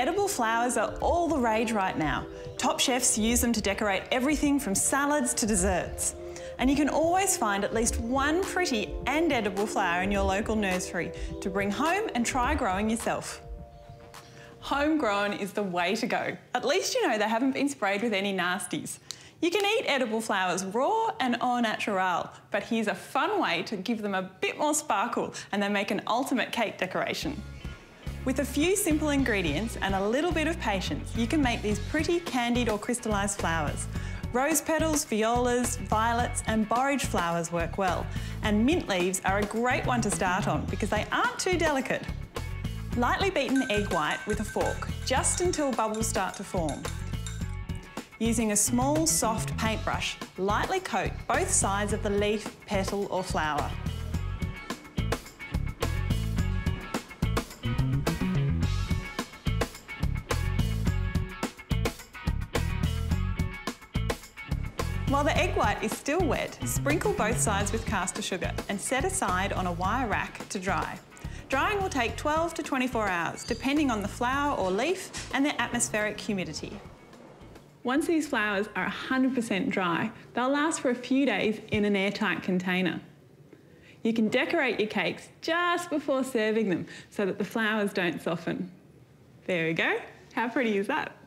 Edible flowers are all the rage right now. Top chefs use them to decorate everything from salads to desserts. And you can always find at least one pretty and edible flower in your local nursery to bring home and try growing yourself. Homegrown is the way to go. At least you know they haven't been sprayed with any nasties. You can eat edible flowers raw and au naturel, but here's a fun way to give them a bit more sparkle and they make an ultimate cake decoration. With a few simple ingredients and a little bit of patience, you can make these pretty candied or crystallised flowers. Rose petals, violas, violets and borage flowers work well. And mint leaves are a great one to start on because they aren't too delicate. Lightly beaten egg white with a fork, just until bubbles start to form. Using a small, soft paintbrush, lightly coat both sides of the leaf, petal or flower. While the egg white is still wet, sprinkle both sides with caster sugar and set aside on a wire rack to dry. Drying will take 12 to 24 hours, depending on the flower or leaf and their atmospheric humidity. Once these flowers are 100% dry, they'll last for a few days in an airtight container. You can decorate your cakes just before serving them so that the flowers don't soften. There we go. How pretty is that?